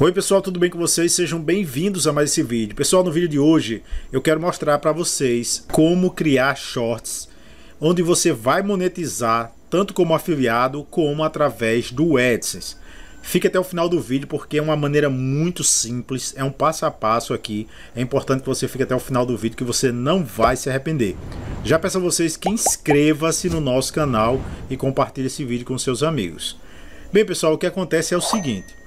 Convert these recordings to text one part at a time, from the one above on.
Oi pessoal, tudo bem com vocês? Sejam bem-vindos a mais esse vídeo. Pessoal, no vídeo de hoje eu quero mostrar para vocês como criar shorts, onde você vai monetizar tanto como afiliado, como através do AdSense. Fique até o final do vídeo porque é uma maneira muito simples, é um passo a passo aqui. É importante que você fique até o final do vídeo que você não vai se arrepender. Já peço a vocês que inscreva-se no nosso canal e compartilhe esse vídeo com seus amigos. Bem pessoal, o que acontece é o seguinte.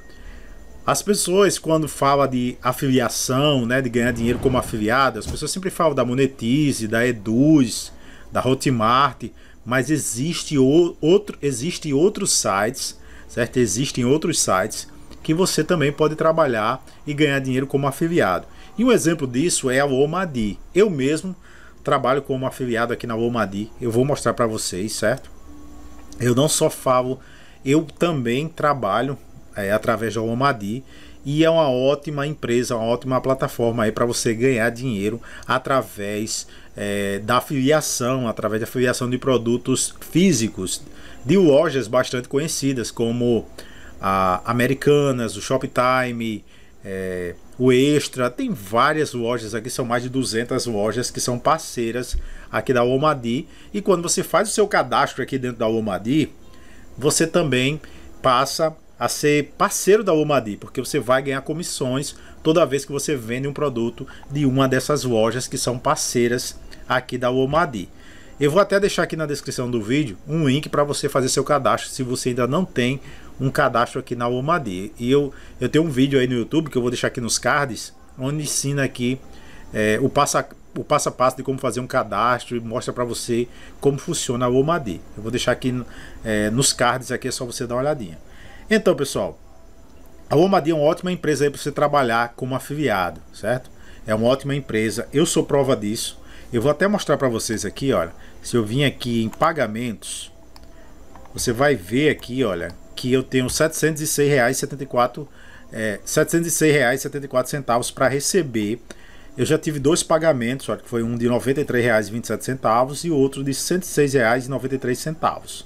As pessoas, quando falam de afiliação, né, de ganhar dinheiro como afiliado, as pessoas sempre falam da Monetize, da Eduzz, da Hotmart, mas existem outros sites, certo? Existem outros sites que você também pode trabalhar e ganhar dinheiro como afiliado. E um exemplo disso é a Lomadee. Eu mesmo trabalho como afiliado aqui na Lomadee. Eu vou mostrar para vocês, certo? Eu não só falo, eu também trabalho através da Lomadee, e é uma ótima empresa, uma ótima plataforma aí para você ganhar dinheiro através da afiliação de produtos físicos de lojas bastante conhecidas como a Americanas, o Shoptime, o Extra. Tem várias lojas aqui, são mais de 200 lojas que são parceiras aqui da Lomadee, e quando você faz o seu cadastro aqui dentro da Lomadee, você também passa a ser parceiro da Lomadee, porque você vai ganhar comissões toda vez que você vende um produto de uma dessas lojas que são parceiras aqui da Lomadee. Eu vou até deixar aqui na descrição do vídeo um link para você fazer seu cadastro, se você ainda não tem um cadastro aqui na Lomadee. E eu tenho um vídeo aí no YouTube que eu vou deixar aqui nos cards, onde ensina aqui o passo a passo de como fazer um cadastro e mostra para você como funciona a Lomadee. Eu vou deixar aqui nos cards, aqui é só você dar uma olhadinha. Então pessoal, a Lomadee é uma ótima empresa para você trabalhar como afiliado, certo? É uma ótima empresa, eu sou prova disso. Eu vou até mostrar para vocês aqui, olha. Se eu vim aqui em pagamentos, você vai ver aqui, olha, que eu tenho R$ 706,74 para receber. Eu já tive dois pagamentos, olha, que foi um de R$ 93,27 e outro de R$ 106,93,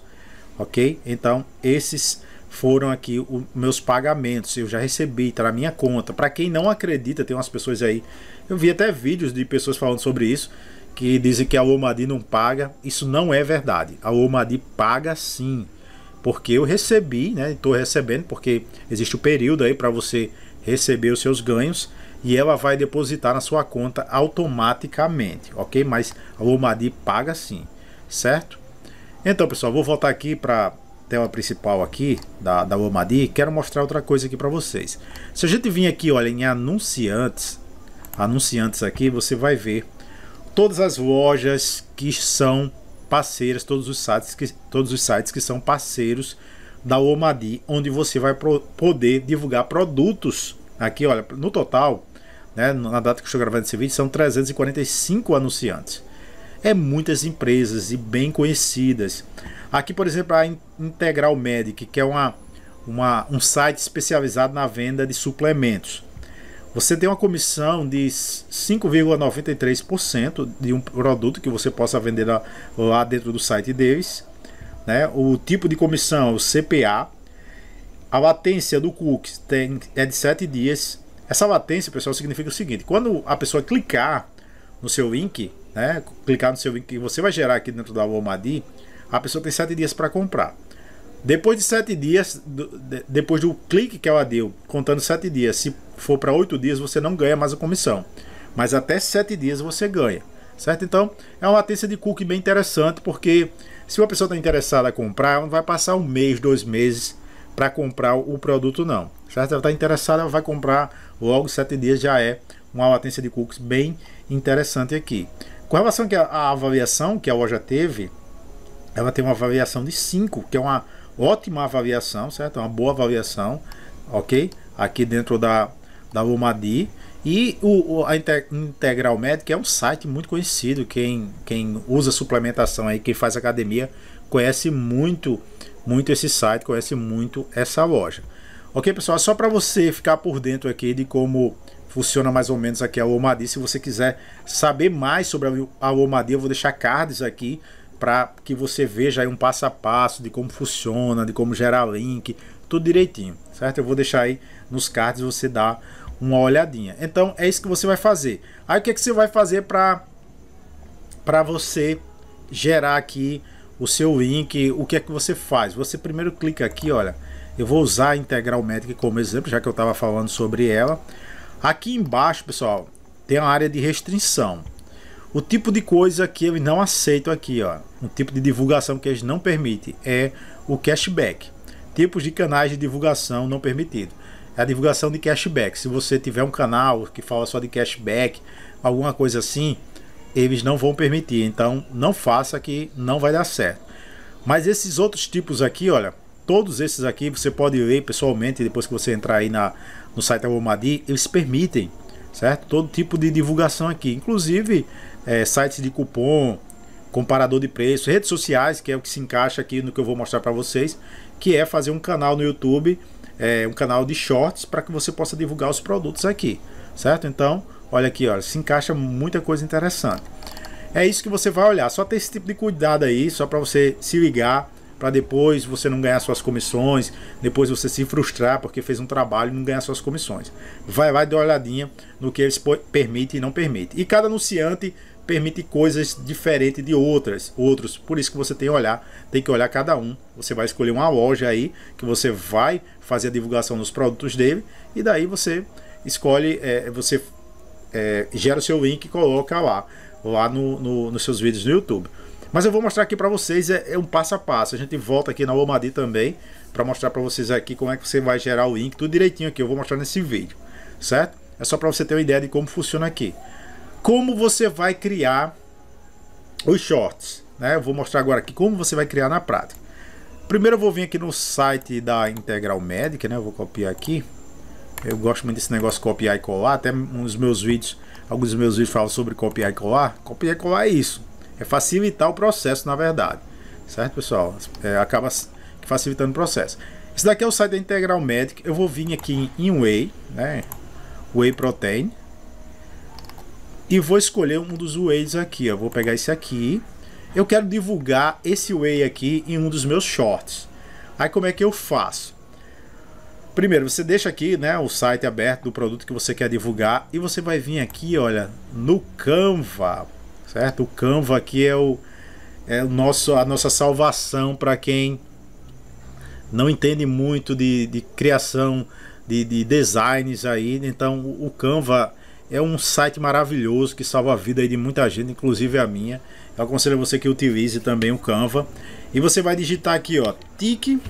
ok? Então esses foram aqui os meus pagamentos, eu já recebi, tá na minha conta. Para quem não acredita, tem umas pessoas aí, eu vi até vídeos de pessoas falando sobre isso, que dizem que a Lomadee não paga. Isso não é verdade, a Lomadee paga sim, porque eu recebi, né, estou recebendo, porque existe o período aí para você receber os seus ganhos, e ela vai depositar na sua conta automaticamente, ok? Mas a Lomadee paga sim, certo? Então pessoal, vou voltar aqui para tela principal aqui da Lomadee. Quero mostrar outra coisa aqui para vocês. Se a gente vir aqui, olha, em anunciantes aqui, você vai ver todas as lojas que são parceiras, todos os sites que são parceiros da Lomadee, onde você vai poder divulgar produtos aqui, olha, no total, né, na data que eu estou gravando esse vídeo, são 345 anunciantes. É muitas empresas e bem conhecidas. Aqui, por exemplo, a Integral Médica, que é um site especializado na venda de suplementos. Você tem uma comissão de 5,93% de um produto que você possa vender lá dentro do site deles, né? O tipo de comissão é o CPA. A latência do cookies é de 7 dias. Essa latência, pessoal, significa o seguinte: quando a pessoa clicar no seu link, né, clicar no seu link que você vai gerar aqui dentro da Lomadee, a pessoa tem 7 dias para comprar. Depois de 7 dias, depois do clique que ela deu, contando 7 dias, se for para 8 dias, você não ganha mais a comissão. Mas até 7 dias você ganha, certo? Então, é uma latência de cookie bem interessante, porque se uma pessoa está interessada a comprar, ela não vai passar um mês, 2 meses para comprar o produto não, certo? Ela está interessada, ela vai comprar logo. 7 dias já é uma latência de cookies bem interessante aqui. Com relação à avaliação que a loja teve, ela tem uma avaliação de 5, que é uma ótima avaliação, certo? Uma boa avaliação, ok? Aqui dentro da Lomadee. E a Integral Médica é um site muito conhecido. Quem usa suplementação aí, quem faz academia, conhece muito esse site, conhece muito essa loja. Ok, pessoal? Só para você ficar por dentro aqui de como funciona mais ou menos aqui a Lomadee. Se você quiser saber mais sobre a Lomadee, eu vou deixar cards aqui para que você veja aí um passo a passo de como funciona, de como gerar link, tudo direitinho, certo? Eu vou deixar aí nos cards, você dá uma olhadinha. Então é isso que você vai fazer. Aí o que é que você vai fazer para você gerar aqui o seu link? O que é que você faz? Você primeiro clica aqui, olha, eu vou usar a Integral Médica como exemplo, já que eu estava falando sobre ela. Aqui embaixo, pessoal, tem a área de restrição. O tipo de coisa que eles não aceitam aqui, ó, um tipo de divulgação que eles não permitem é o cashback. Tipos de canais de divulgação não permitido. É a divulgação de cashback. Se você tiver um canal que fala só de cashback, alguma coisa assim, eles não vão permitir. Então não faça, que não vai dar certo. Mas esses outros tipos aqui, olha, todos esses aqui você pode ler pessoalmente depois que você entrar aí no site da Lomadee, eles permitem, certo? Todo tipo de divulgação aqui, inclusive sites de cupom, comparador de preço, redes sociais, que é o que se encaixa aqui no que eu vou mostrar para vocês, que é fazer um canal no YouTube, um canal de shorts, para que você possa divulgar os produtos aqui, certo? Então, olha aqui, olha, se encaixa muita coisa interessante. É isso que você vai olhar, só ter esse tipo de cuidado aí, só para você se ligar, para depois você não ganhar suas comissões, depois você se frustrar porque fez um trabalho e não ganhar suas comissões. Vai dar uma olhadinha no que eles permitem e não permitem. E cada anunciante permite coisas diferentes de outros, por isso que você tem que olhar cada um. Você vai escolher uma loja aí que você vai fazer a divulgação dos produtos dele, e daí você escolhe, você gera o seu link e coloca lá nos seus vídeos no YouTube. Mas eu vou mostrar aqui para vocês é um passo a passo. A gente volta aqui na Lomadee também para mostrar para vocês aqui como é que você vai gerar o link, tudo direitinho aqui. Eu vou mostrar nesse vídeo, certo? É só para você ter uma ideia de como funciona aqui. Como você vai criar os shorts, né? Eu vou mostrar agora aqui como você vai criar na prática. Primeiro eu vou vir aqui no site da Integral Médica, né? Eu vou copiar aqui. Eu gosto muito desse negócio copiar e colar. Até alguns dos meus vídeos falam sobre copiar e colar. Copiar e colar é isso. É facilitar o processo, na verdade, certo, pessoal? Acaba facilitando o processo. Esse daqui é o site da Integral Médica. Eu vou vir aqui em Whey, né? Whey Protein. E vou escolher um dos Wheys aqui, ó. Vou pegar esse aqui. Eu quero divulgar esse Whey aqui em um dos meus shorts. Aí como é que eu faço? Primeiro, você deixa aqui, né, o site aberto do produto que você quer divulgar. E você vai vir aqui, olha, no Canva. Certo? O Canva aqui é a nossa salvação para quem não entende muito de criação de designs aí. Então o Canva é um site maravilhoso que salva a vida aí de muita gente, inclusive a minha. Eu aconselho você que utilize também o Canva. E você vai digitar aqui, ó, TikTok.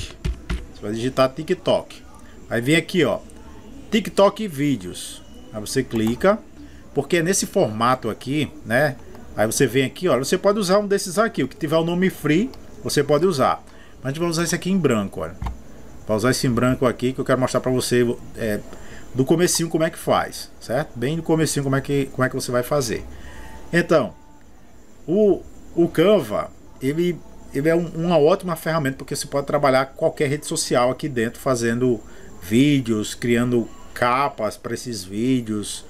Você vai digitar TikTok. Aí vem aqui, ó, TikTok vídeos. Aí você clica, porque é nesse formato aqui, né? Aí você vem aqui, olha, você pode usar um desses aqui, o que tiver o nome free, você pode usar. Mas a gente vai usar esse aqui em branco, olha. Vai usar esse em branco aqui, que eu quero mostrar para você do comecinho como é que faz, certo? Bem do comecinho como é que você vai fazer. Então, o Canva, ele é uma ótima ferramenta, porque você pode trabalhar qualquer rede social aqui dentro, fazendo vídeos, criando capas para esses vídeos.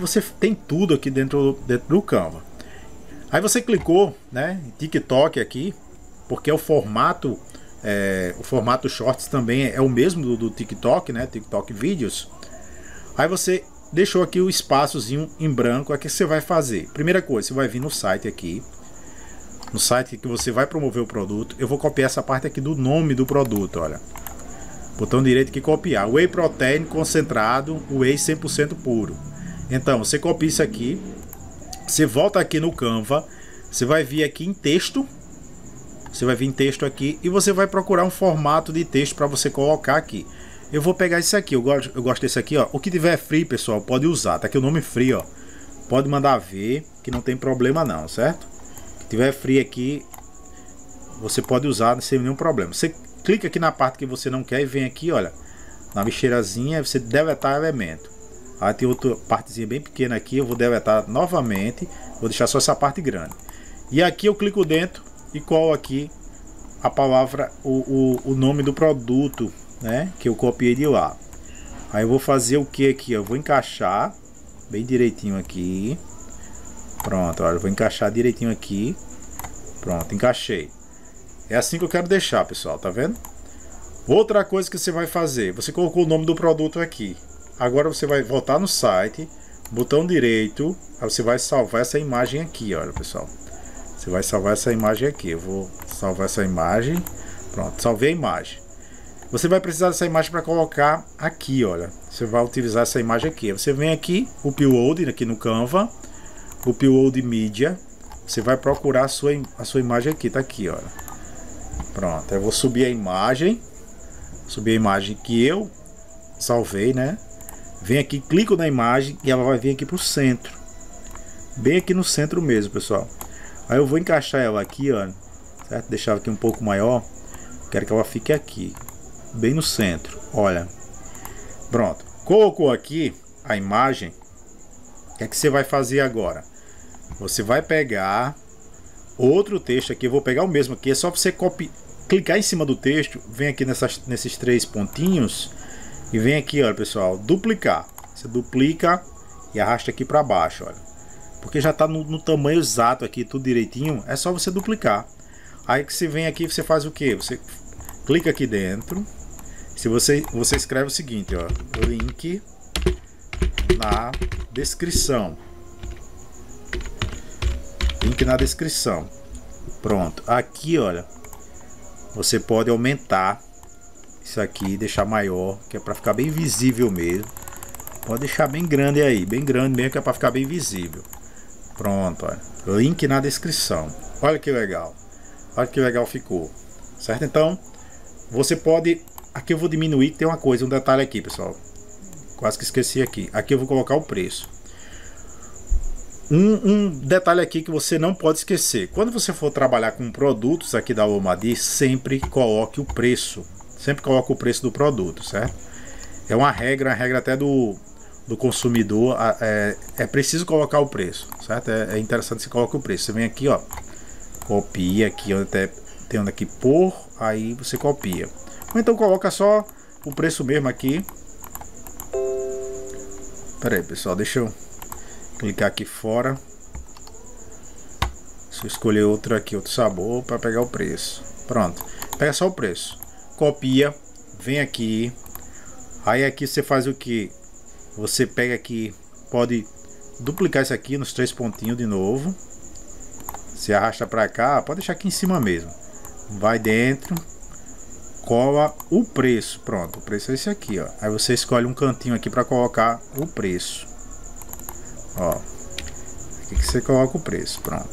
Você tem tudo aqui dentro do Canva. Aí você clicou, né, em TikTok aqui, porque o formato Shorts também é o mesmo do TikTok, né, TikTok Vídeos. Aí você deixou aqui o espaçozinho em branco. O que você vai fazer? Primeira coisa, você vai vir no site aqui, no site que você vai promover o produto. Eu vou copiar essa parte aqui do nome do produto, olha. Botão direito que copiar. Whey Protein Concentrado, Whey 100% Puro. Então, você copia isso aqui, você volta aqui no Canva, você vai vir aqui em texto, você vai vir em texto aqui e você vai procurar um formato de texto para você colocar aqui. Eu vou pegar isso aqui, eu gosto desse aqui, ó. O que tiver free, pessoal, pode usar, tá aqui o nome free, ó. Pode mandar ver, que não tem problema não, certo? Se tiver free aqui, você pode usar sem nenhum problema. Você clica aqui na parte que você não quer e vem aqui, olha, na lixeirazinha, você deletar elemento. Aí tem outra partezinha bem pequena aqui, eu vou deletar novamente, vou deixar só essa parte grande. E aqui eu clico dentro e colo aqui a palavra, o nome do produto, né, que eu copiei de lá. Aí eu vou fazer o que aqui? Eu vou encaixar bem direitinho aqui. Pronto, olha, eu vou encaixar direitinho aqui. Pronto, encaixei. É assim que eu quero deixar, pessoal, tá vendo? Outra coisa que você vai fazer, você colocou o nome do produto aqui. Agora você vai voltar no site, botão direito, aí você vai salvar essa imagem aqui, olha pessoal. Você vai salvar essa imagem aqui, eu vou salvar essa imagem, pronto, salvei a imagem. Você vai precisar dessa imagem para colocar aqui, olha. Você vai utilizar essa imagem aqui. Você vem aqui, upload, aqui no Canva, upload media. Você vai procurar a sua imagem aqui, tá aqui, olha. Pronto, eu vou subir a imagem. Subir a imagem que eu salvei, né? Vem aqui, clico na imagem e ela vai vir aqui pro centro. Bem aqui no centro mesmo, pessoal. Aí eu vou encaixar ela aqui, ó, certo? Deixar ela aqui um pouco maior. Quero que ela fique aqui, bem no centro, olha. Pronto, colocou aqui a imagem. O que é que você vai fazer agora? Você vai pegar outro texto aqui, eu vou pegar o mesmo aqui. É só você clicar em cima do texto, vem aqui nesses três pontinhos e vem aqui, olha pessoal, duplicar. Você duplica e arrasta aqui para baixo, olha, porque já está no tamanho exato aqui, tudo direitinho. É só você duplicar. Aí que você vem aqui, você faz o que? Você clica aqui dentro. Se você escreve o seguinte, ó, link na descrição. Link na descrição. Pronto. Aqui, olha, você pode aumentar isso aqui, deixar maior, que é para ficar bem visível mesmo. Pode deixar bem grande aí, bem grande mesmo, que é para ficar bem visível. Pronto, olha. Link na descrição. Olha que legal. Olha que legal ficou. Certo? Então, você pode... Aqui eu vou diminuir, tem uma coisa, um detalhe aqui, pessoal. Quase que esqueci aqui. Aqui eu vou colocar o preço. Um detalhe aqui que você não pode esquecer. Quando você for trabalhar com produtos aqui da Lomadee, sempre coloque o preço. Sempre coloque o preço do produto, certo? É uma regra até do consumidor. É preciso colocar o preço, certo? É interessante você colocar o preço. Você vem aqui, ó. Copia aqui, ó, até tem onde aqui por, aí você copia. Ou então coloca só o preço mesmo aqui. Pera aí, pessoal, deixa eu clicar aqui fora. Deixa eu escolher outro aqui, outro sabor, para pegar o preço. Pronto, pega só o preço. Copia, vem aqui. Aí aqui você faz o que? Você pega aqui, pode duplicar isso aqui nos três pontinhos de novo. Você arrasta para cá, pode deixar aqui em cima mesmo. Vai dentro. Cola o preço, pronto, o preço é esse aqui, ó. Aí você escolhe um cantinho aqui para colocar o preço, ó, aqui que você coloca o preço, pronto.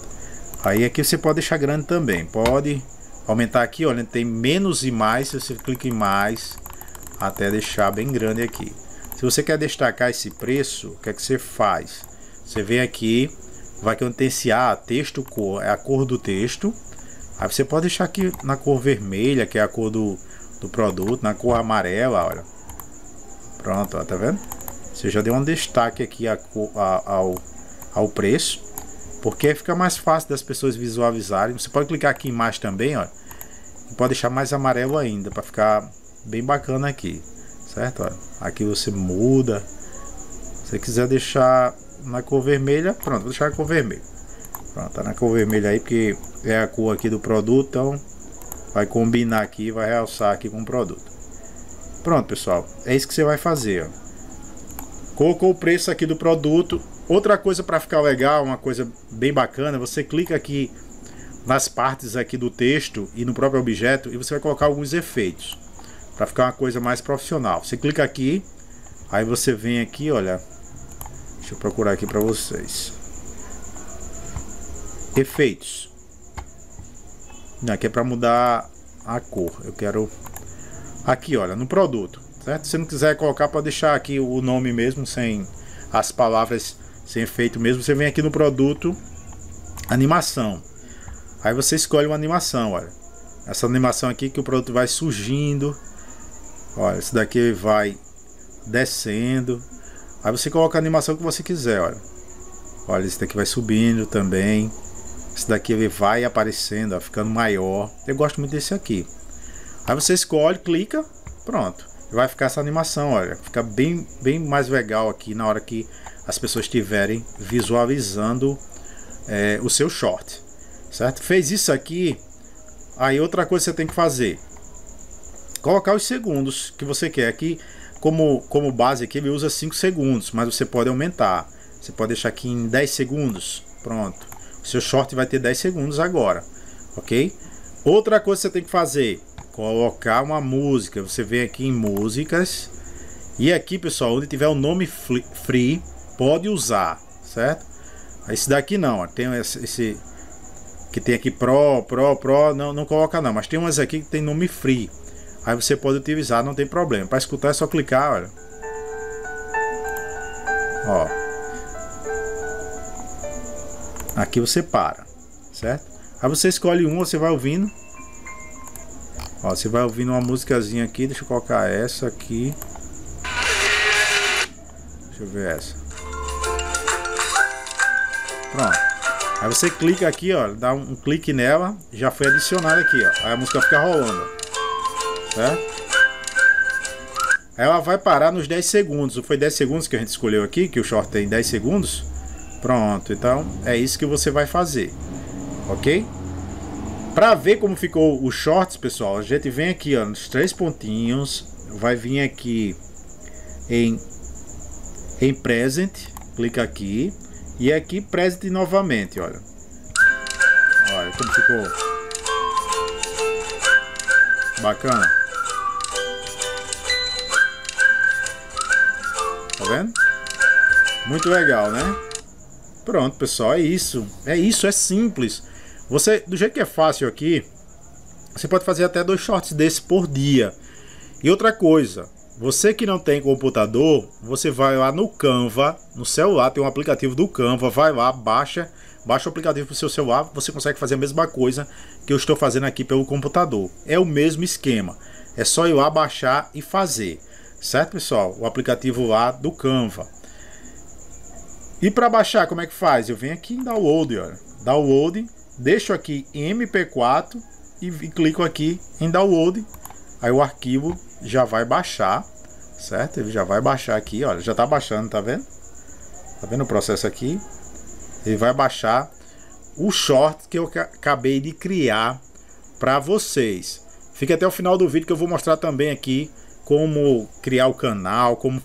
Aí aqui você pode deixar grande também, pode aumentar aqui, olha, tem menos e mais, você clica em mais até deixar bem grande aqui. Se você quer destacar esse preço, o que é que você faz? Você vem aqui, vai que onde tem esse A, texto, cor, é a cor do texto. Aí você pode deixar aqui na cor vermelha, que é a cor do produto, na cor amarela, olha. Pronto, ó, tá vendo? Você já deu um destaque aqui ao preço, porque fica mais fácil das pessoas visualizarem. Você pode clicar aqui em mais também, ó. E pode deixar mais amarelo ainda, para ficar bem bacana aqui, certo? Ó, aqui você muda. Se você quiser deixar na cor vermelha, pronto, vou deixar na cor vermelha. Pronto, tá na cor vermelha aí, porque é a cor aqui do produto, então vai combinar aqui, vai realçar aqui com o produto. Pronto, pessoal, é isso que você vai fazer, ó. Colocou o preço aqui do produto. Outra coisa para ficar legal, uma coisa bem bacana, você clica aqui nas partes aqui do texto e no próprio objeto e você vai colocar alguns efeitos, para ficar uma coisa mais profissional. Você clica aqui, aí você vem aqui, olha, deixa eu procurar aqui para vocês. Efeitos. Aqui é para mudar a cor. Eu quero aqui, olha, no produto, certo? Se não quiser colocar, pode deixar aqui o nome mesmo, sem as palavras, sem efeito mesmo. Você vem aqui no produto, animação. Aí você escolhe uma animação, olha. Essa animação aqui que o produto vai surgindo. Olha, esse daqui vai descendo. Aí você coloca a animação que você quiser, olha. Olha, esse daqui vai subindo também. Esse daqui ele vai aparecendo, ó, ficando maior. Eu gosto muito desse aqui. Aí você escolhe, clica, pronto. Vai ficar essa animação, olha. Fica bem mais legal aqui na hora que as pessoas estiverem visualizando o seu short. Certo? Fez isso aqui. Aí outra coisa que você tem que fazer. colocar os segundos que você quer. Aqui, como base aqui, ele usa 5 segundos, mas você pode aumentar. Você pode deixar aqui em 10 segundos. Pronto. O seu short vai ter 10 segundos agora, ok? Outra coisa que você tem que fazer, colocar uma música. Você vem aqui em músicas. E aqui, pessoal, onde tiver o nome free, pode usar, certo? Esse daqui não, ó. Tem esse que tem aqui pro, não coloca não. Mas tem umas aqui que tem nome free. Aí você pode utilizar, não tem problema. Para escutar é só clicar, olha. Ó. Aqui você para, certo? Aí você escolhe um, você vai ouvindo. Ó, você vai ouvindo uma musicazinha aqui. Deixa eu colocar essa aqui. Deixa eu ver essa. Pronto. Aí você clica aqui, ó. Dá um clique nela. Já foi adicionada aqui, ó. Aí a música fica rolando. Certo? Aí ela vai parar nos 10 segundos. Não foi 10 segundos que a gente escolheu aqui? Que o short tem 10 segundos? Pronto, então é isso que você vai fazer, ok? Para ver como ficou o shorts, pessoal, a gente vem aqui, ó, nos 3 pontinhos, vai vir aqui em present, clica aqui e aqui present novamente, olha. Olha como ficou. Bacana. Tá vendo? Muito legal, né? Pronto, pessoal, é isso. É isso, é simples. Você, do jeito que é fácil aqui, você pode fazer até 2 shorts desse por dia. E outra coisa, você que não tem computador, você vai lá no Canva, no celular, tem um aplicativo do Canva, vai lá, baixa o aplicativo para o seu celular, você consegue fazer a mesma coisa que eu estou fazendo aqui pelo computador. É o mesmo esquema, é só ir lá, baixar e fazer. Certo, pessoal? O aplicativo lá do Canva. E para baixar, como é que faz? Eu venho aqui em download, olha. Download, deixo aqui em MP4 e clico aqui em download. Aí o arquivo já vai baixar, certo? Ele já vai baixar aqui, olha. Já tá baixando, tá vendo? Tá vendo o processo aqui? Ele vai baixar o short que eu acabei de criar para vocês. Fica até o final do vídeo que eu vou mostrar também aqui como criar o canal, como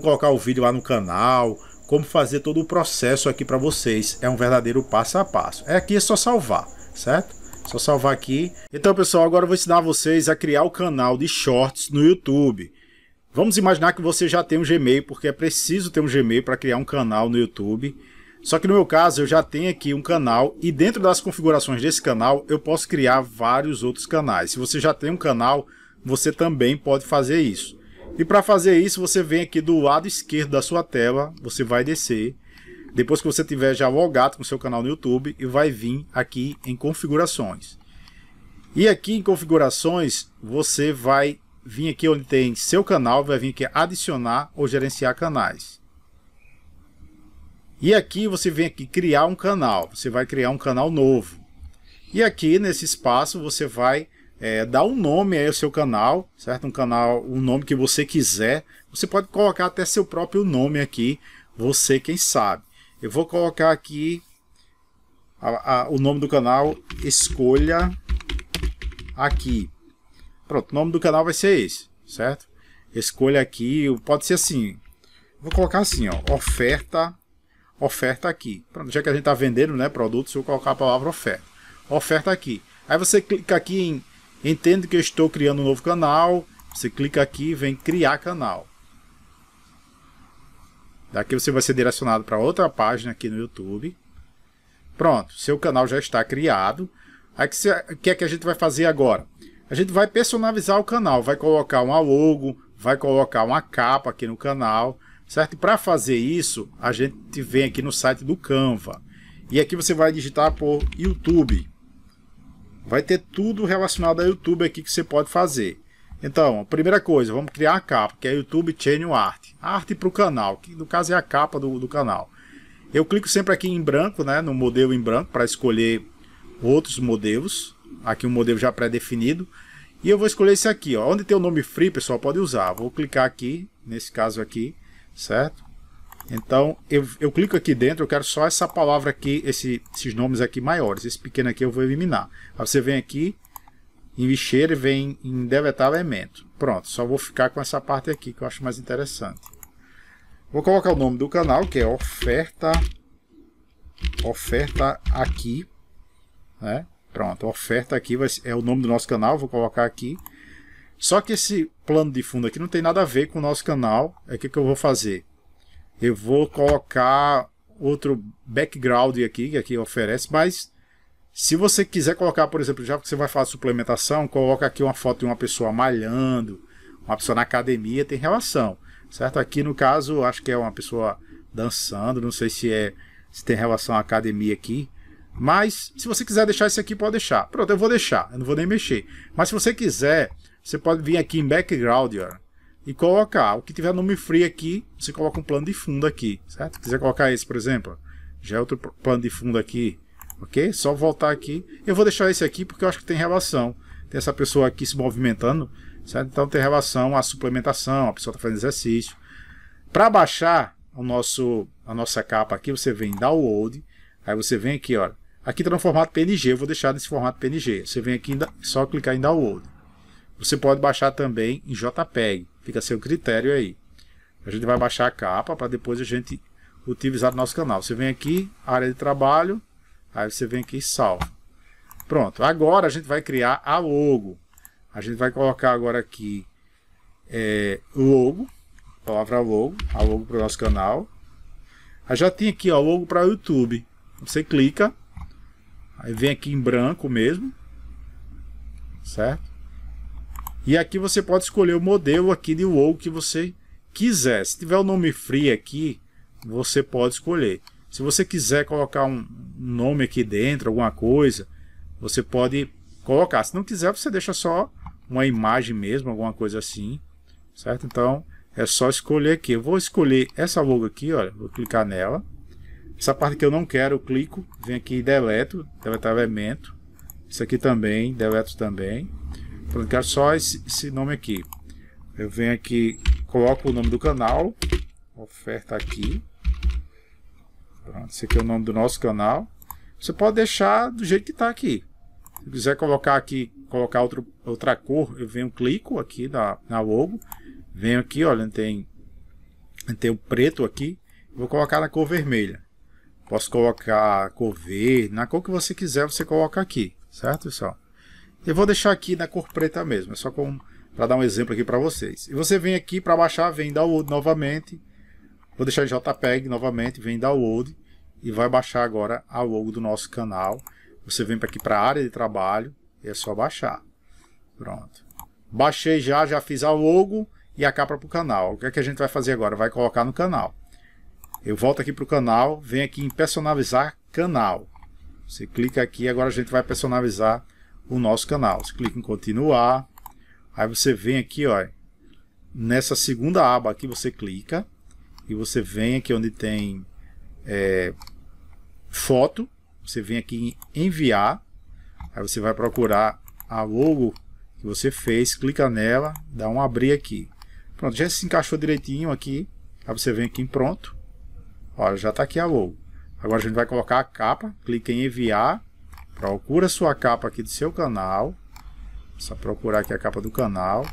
colocar o vídeo lá no canal, como fazer todo o processo aqui para vocês. É um verdadeiro passo a passo. Aqui é só salvar, certo? Só salvar aqui. Então, pessoal, agora eu vou ensinar vocês a criar o canal de shorts no YouTube. Vamos imaginar que você já tem um Gmail, porque é preciso ter um Gmail para criar um canal no YouTube. Só que no meu caso, eu já tenho aqui um canal e dentro das configurações desse canal, eu posso criar vários outros canais. Se você já tem um canal, você também pode fazer isso. E para fazer isso, você vem aqui do lado esquerdo da sua tela, você vai descer. Depois que você tiver já logado com o seu canal no YouTube, e vai vir aqui em configurações. E aqui em configurações, você vai vir aqui onde tem seu canal, vai vir aqui adicionar ou gerenciar canais. E aqui você vem aqui criar um canal, você vai criar um canal novo. E aqui nesse espaço você vai dá um nome aí ao seu canal, certo? Um nome que você quiser. Você pode colocar até seu próprio nome aqui, você quem sabe. Eu vou colocar aqui o nome do canal, escolha aqui. Pronto, o nome do canal vai ser esse, certo? Escolha aqui, pode ser assim. Vou colocar assim, ó, oferta aqui. Pronto, já que a gente tá vendendo, né, produtos, eu vou colocar a palavra oferta. Oferta aqui. Aí você clica aqui em entendo que eu estou criando um novo canal. Você clica aqui e vem criar canal. Daqui você vai ser direcionado para outra página aqui no YouTube. Pronto, seu canal já está criado. Aí o que é que a gente vai fazer agora? A gente vai personalizar o canal. Vai colocar uma logo, vai colocar uma capa aqui no canal, certo? E para fazer isso, a gente vem aqui no site do Canva. E aqui você vai digitar por YouTube. Vai ter tudo relacionado a YouTube aqui que você pode fazer. Então, a primeira coisa, vamos criar a capa, que é YouTube Channel Art. Arte para o canal, que no caso é a capa do canal. Eu clico sempre aqui em branco, né, no modelo em branco, para escolher outros modelos. Aqui um modelo já pré-definido. E eu vou escolher esse aqui, ó. Onde tem o nome free, pessoal, pode usar. Vou clicar aqui, nesse caso aqui, certo? Então, eu clico aqui dentro, eu quero só essa palavra aqui, esses nomes aqui maiores. Esse pequeno aqui eu vou eliminar. Aí você vem aqui, Investir e vem em deletar elemento. Pronto, só vou ficar com essa parte aqui que eu acho mais interessante. Vou colocar o nome do canal, que é oferta aqui, né? Pronto, oferta aqui vai ser, é o nome do nosso canal, vou colocar aqui. Só que esse plano de fundo aqui não tem nada a ver com o nosso canal. É o que eu vou fazer. Eu vou colocar outro background aqui, que aqui oferece, mas se você quiser colocar, por exemplo, já que você vai falar de suplementação, coloca aqui uma foto de uma pessoa malhando, uma pessoa na academia, tem relação, certo? Aqui no caso, acho que é uma pessoa dançando, não sei se tem relação à academia aqui, mas se você quiser deixar isso aqui, pode deixar. Pronto, eu vou deixar, eu não vou nem mexer. Mas se você quiser, você pode vir aqui em background, ó, e colocar o que tiver nome free aqui, você coloca um plano de fundo aqui, certo? Se quiser colocar esse, por exemplo, já é outro plano de fundo aqui. Ok? Só voltar aqui. Eu vou deixar esse aqui porque eu acho que tem relação. Tem essa pessoa aqui se movimentando, certo? Então tem relação à suplementação, a pessoa está fazendo exercício. Para baixar a nossa capa aqui, você vem em download, aí você vem aqui, olha. Aqui está no formato PNG, eu vou deixar nesse formato PNG. Você vem aqui, só clicar em download. Você pode baixar também em JPEG, fica a seu critério aí. A gente vai baixar a capa para depois a gente utilizar no nosso canal. Você vem aqui, área de trabalho. Aí você vem aqui e salva. Pronto, agora a gente vai criar a logo. A gente vai colocar agora aqui logo, palavra logo, a logo para o nosso canal. Aí já tem aqui, ó, logo para o YouTube. Você clica, aí vem aqui em branco mesmo, certo? E aqui você pode escolher o modelo aqui de logo que você quiser. Se tiver o nome free aqui, você pode escolher. Se você quiser colocar um nome aqui dentro, alguma coisa, você pode colocar. Se não quiser, você deixa só uma imagem mesmo, alguma coisa assim, certo? Então, é só escolher aqui. Eu vou escolher essa logo aqui, olha, vou clicar nela. Essa parte que eu não quero, eu clico, venho aqui e deleto, deletar elemento. Isso aqui também, deleto também. Eu quero só esse nome aqui. Eu venho aqui, coloco o nome do canal, oferta aqui. Pronto, esse aqui é o nome do nosso canal. Você pode deixar do jeito que está aqui. Se quiser colocar aqui, colocar outra cor, eu venho, clico aqui na logo. Venho aqui, olha, tem o preto aqui. Vou colocar na cor vermelha. Posso colocar a cor verde, na cor que você quiser, você coloca aqui, certo, pessoal? Eu vou deixar aqui na cor preta mesmo, é só para dar um exemplo aqui para vocês. E você vem aqui para baixar, vem download novamente. Vou deixar em JPEG novamente, vem download e vai baixar agora a logo do nosso canal. Você vem aqui para a área de trabalho e é só baixar. Pronto. Baixei já fiz a logo e a capa para o canal. O que é que a gente vai fazer agora? Vai colocar no canal. Eu volto aqui para o canal, venho aqui em personalizar canal. Você clica aqui, agora a gente vai personalizar o nosso canal. Você clica em continuar. Aí você vem aqui, ó, nessa segunda aba aqui você clica. E você vem aqui onde tem foto, você vem aqui em enviar, aí você vai procurar a logo que você fez, clica nela, dá um abrir aqui. Pronto, já se encaixou direitinho aqui, aí você vem aqui em pronto, olha, já está aqui a logo. Agora a gente vai colocar a capa, clica em enviar, procura sua capa aqui do seu canal, só procurar aqui a capa do canal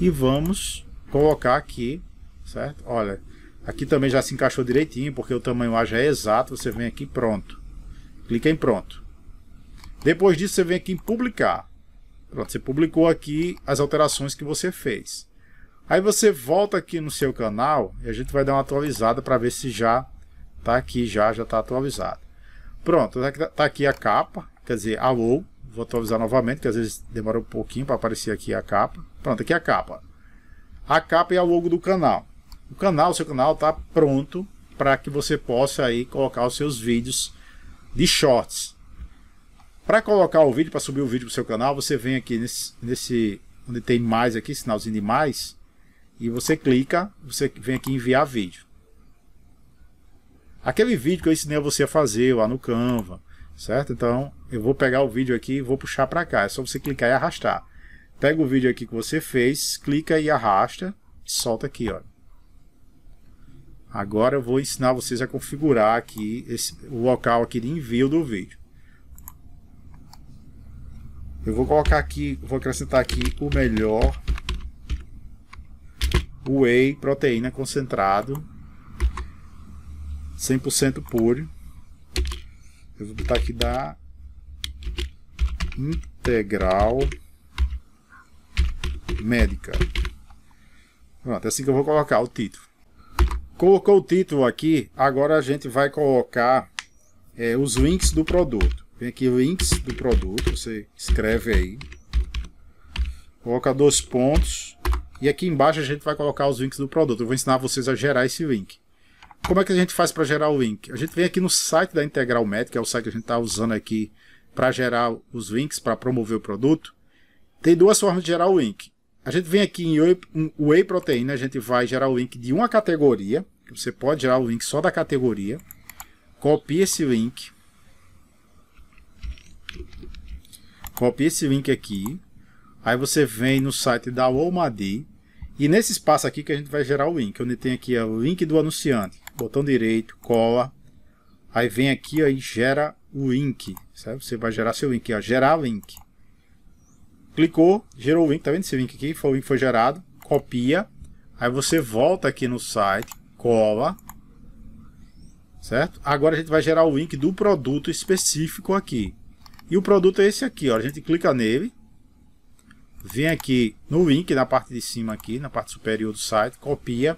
e vamos colocar aqui. Certo? Olha, aqui também já se encaixou direitinho, porque o tamanho A já é exato. Você vem aqui pronto. Clica em pronto. Depois disso você vem aqui em publicar. Pronto, você publicou aqui as alterações que você fez. Aí você volta aqui no seu canal e a gente vai dar uma atualizada para ver se já está aqui, já está atualizado. Pronto, está aqui a capa, quer dizer, a logo. Vou atualizar novamente, que às vezes demora um pouquinho para aparecer aqui a capa. Pronto, aqui a capa. A capa e a logo do canal. O seu canal está pronto para que você possa aí colocar os seus vídeos de shorts. Para colocar o vídeo, para subir o vídeo para o seu canal, você vem aqui nesse onde tem mais aqui, sinalzinho de mais, e você clica, você vem aqui enviar vídeo. Aquele vídeo que eu ensinei a você a fazer lá no Canva, certo? Então, eu vou pegar o vídeo aqui e vou puxar para cá, é só você clicar e arrastar. Pega o vídeo aqui que você fez, clica e arrasta, solta aqui, ó. Agora eu vou ensinar vocês a configurar aqui o local aqui de envio do vídeo. Eu vou colocar aqui, vou acrescentar aqui o melhor whey proteína concentrado 100% puro. Eu vou botar aqui da Integral Médica. Pronto, é assim que eu vou colocar o título. Colocou o título aqui, agora a gente vai colocar os links do produto. Vem aqui links do produto, você escreve aí, coloca 2 pontos, e aqui embaixo a gente vai colocar os links do produto. Eu vou ensinar vocês a gerar esse link. Como é que a gente faz para gerar o link? A gente vem aqui no site da Integral Médica, que é o site que a gente está usando aqui para gerar os links, para promover o produto. Tem 2 formas de gerar o link. A gente vem aqui em Whey Proteína, a gente vai gerar o link de uma categoria, que você pode gerar o link só da categoria. Copia esse link. Copia esse link aqui. Aí você vem no site da Lomadee. E nesse espaço aqui que a gente vai gerar o link, onde tem aqui o link do anunciante. Botão direito, cola. Aí vem aqui e gera o link. Certo? Você vai gerar seu link. Ó, gerar link. Clicou, gerou o link. Tá vendo esse link aqui? O link foi gerado. Copia. Aí você volta aqui no site, cola. Certo? Agora a gente vai gerar o link do produto específico aqui. E o produto é esse aqui. Ó. A gente clica nele. Vem aqui no link, na parte de cima aqui, na parte superior do site, copia.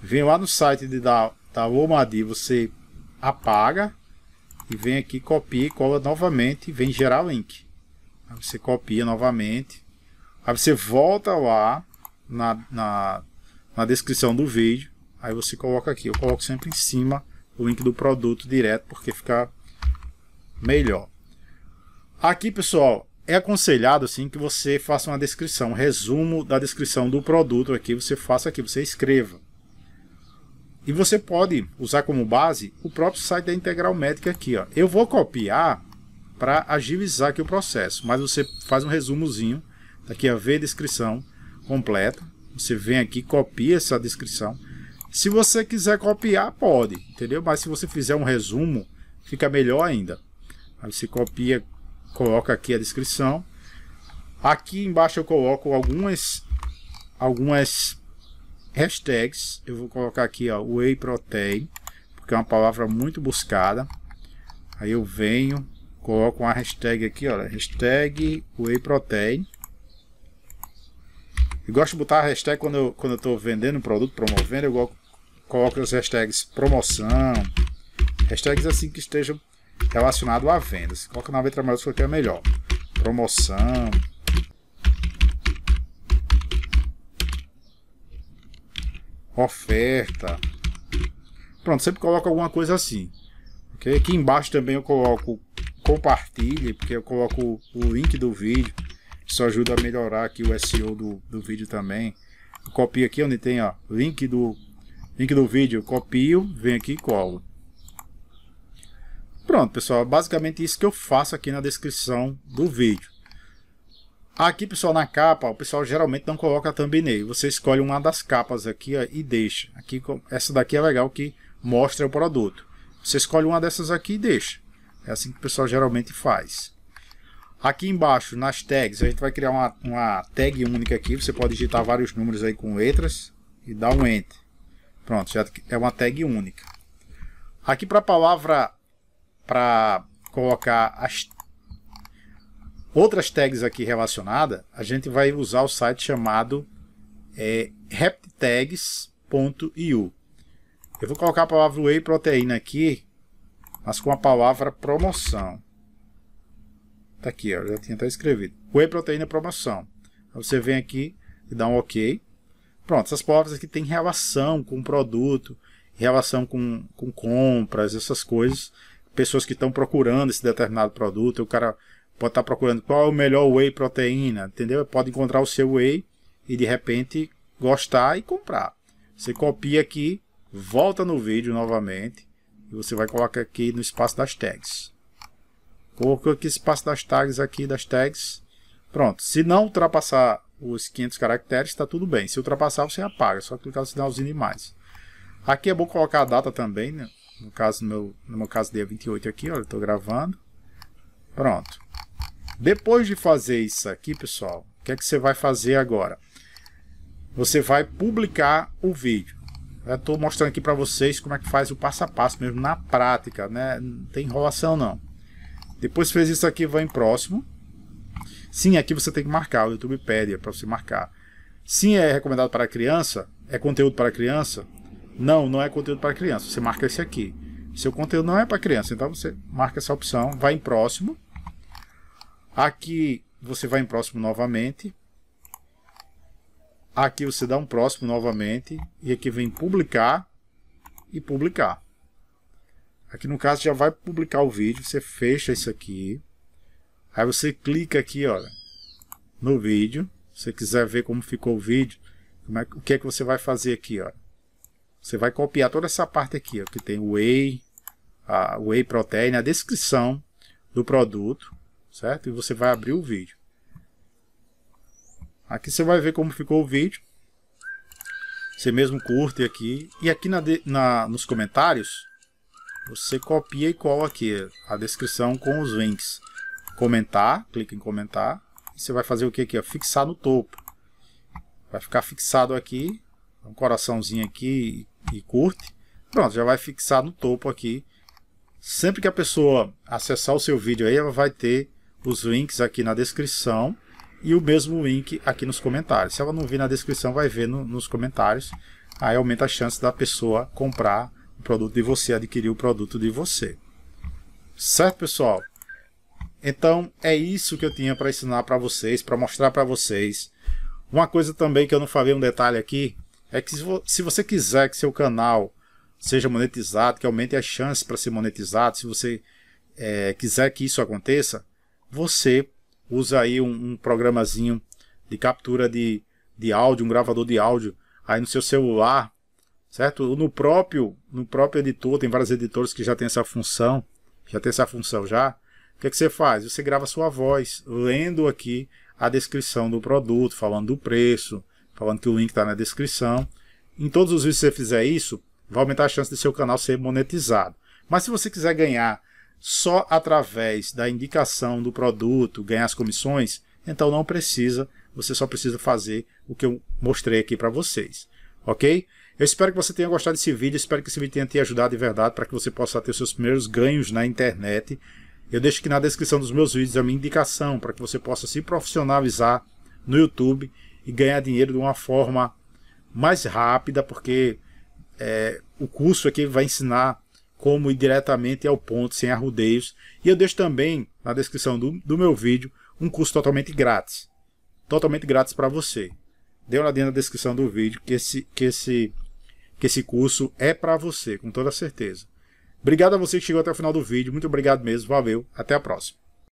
Vem lá no site da Lomadee, você apaga. E vem aqui, copia e cola novamente. Vem gerar link. Aí você copia novamente. Aí você volta lá na descrição do vídeo. Aí você coloca aqui. Eu coloco sempre em cima o link do produto direto, porque fica melhor. Aqui, pessoal, é aconselhado assim que você faça uma descrição, um resumo da descrição do produto aqui, você faça aqui, você escreva. E você pode usar como base o próprio site da Integral Médica aqui, ó. Eu vou copiar para agilizar aqui o processo, mas você faz um resumozinho, aqui a ver descrição completa. Você vem aqui, copia essa descrição. Se você quiser copiar, pode, entendeu? Mas se você fizer um resumo, fica melhor ainda. Aí você copia, coloca aqui a descrição. Aqui embaixo eu coloco algumas hashtags. Eu vou colocar aqui, ó, Whey Protein, porque é uma palavra muito buscada. Aí eu venho, coloco uma hashtag aqui, ó, hashtag Whey Protein. Eu gosto de botar a hashtag quando eu estou vendendo um produto, promovendo. Eu coloco as hashtags promoção, hashtags assim que estejam relacionado a vendas. Coloca na letra maiúscula que é melhor. Promoção. Oferta. Pronto, sempre coloca alguma coisa assim. Okay? Aqui embaixo também eu coloco compartilhe, porque eu coloco o link do vídeo. Isso ajuda a melhorar aqui o SEO do vídeo também. Eu copio aqui onde tem, ó, link do vídeo. Eu copio, venho aqui e colo. Pronto, pessoal, basicamente isso que eu faço aqui na descrição do vídeo. Aqui, pessoal, na capa, o pessoal geralmente não coloca thumbnail. Você escolhe uma das capas aqui, ó, e deixa. Aqui, essa daqui é legal que mostra o produto. Você escolhe uma dessas aqui e deixa. É assim que o pessoal geralmente faz. Aqui embaixo, nas tags, a gente vai criar uma tag única aqui. Você pode digitar vários números aí com letras e dar um Enter. Pronto, já é uma tag única. Aqui para a palavra... Para colocar as outras tags aqui relacionadas, a gente vai usar o site chamado reptags.io. Eu vou colocar a palavra whey proteína aqui, mas com a palavra promoção. Tá aqui, ó, já tinha até escrevido. Whey proteína promoção. Aí você vem aqui e dá um OK. Pronto, essas palavras aqui têm relação com o produto, relação com compras, essas coisas. Pessoas que estão procurando esse determinado produto, o cara pode estar procurando qual é o melhor whey proteína, entendeu? Pode encontrar o seu whey e de repente gostar e comprar. Você copia aqui, volta no vídeo novamente e você vai colocar aqui no espaço das tags. Colocou aqui o espaço das tags aqui, das tags. Pronto, se não ultrapassar os 500 caracteres, está tudo bem. Se ultrapassar, você apaga, é só clicar no sinalzinho de mais. Aqui é bom colocar a data também, né? No meu caso, dia 28 aqui, olha, eu estou gravando. Pronto. Depois de fazer isso aqui, pessoal, o que é que você vai fazer agora? Você vai publicar o vídeo. Eu estou mostrando aqui para vocês como é que faz o passo a passo mesmo na prática, né? Não tem enrolação não. Depois que fez isso aqui, vai em próximo. Sim, aqui você tem que marcar, o YouTube pede para você marcar. Sim, é recomendado para criança? É conteúdo para criança? Não, não é conteúdo para criança, você marca esse aqui. Seu conteúdo não é para criança, então você marca essa opção, vai em próximo. Aqui você vai em próximo novamente. Aqui você dá um próximo novamente. E aqui vem publicar e publicar. Aqui no caso já vai publicar o vídeo. Você fecha isso aqui. Aí você clica aqui, olha, no vídeo. Se você quiser ver como ficou o vídeo, o que é que você vai fazer aqui, ó. Você vai copiar toda essa parte aqui, ó, que tem o whey, a whey protein, a descrição do produto, certo? E você vai abrir o vídeo. Aqui você vai ver como ficou o vídeo. Você mesmo curte aqui. E aqui nos comentários, você copia e cola aqui a descrição com os links. Comentar, clica em comentar. E você vai fazer o que aqui? Ó? Fixar no topo. Vai ficar fixado aqui. Um coraçãozinho aqui e curte. Pronto, já vai fixar no topo aqui. Sempre que a pessoa acessar o seu vídeo aí, ela vai ter os links aqui na descrição. E o mesmo link aqui nos comentários. Se ela não vir na descrição, vai ver nos comentários. Aí aumenta a chance da pessoa comprar o produto de você, adquirir o produto de você. Certo, pessoal? Então, é isso que eu tinha para ensinar para vocês, para mostrar para vocês. Uma coisa também que eu não falei um detalhe aqui, é que se você quiser que seu canal seja monetizado, que aumente as chances para ser monetizado, se você quiser que isso aconteça, você pode usa aí um programazinho de captura de áudio, um gravador de áudio aí no seu celular, certo? No próprio editor, tem vários editores que já tem essa função, O que é que você faz? Você grava sua voz, lendo aqui a descrição do produto, falando do preço, falando que o link está na descrição. Em todos os vídeos que você fizer isso, vai aumentar a chance de seu canal ser monetizado. Mas se você quiser ganhar só através da indicação do produto, ganhar as comissões, então não precisa, você só precisa fazer o que eu mostrei aqui para vocês, ok? Eu espero que você tenha gostado desse vídeo, espero que esse vídeo tenha te ajudado de verdade, para que você possa ter os seus primeiros ganhos na internet. Eu deixo aqui na descrição dos meus vídeos a minha indicação, para que você possa se profissionalizar no YouTube e ganhar dinheiro de uma forma mais rápida, porque o curso aqui vai ensinar como ir diretamente ao ponto, sem arrudeios. E eu deixo também, na descrição do meu vídeo, um curso totalmente grátis. Totalmente grátis para você. Dê uma olhadinha na descrição do vídeo, que esse curso é para você, com toda certeza. Obrigado a você que chegou até o final do vídeo. Muito obrigado mesmo, valeu, até a próxima.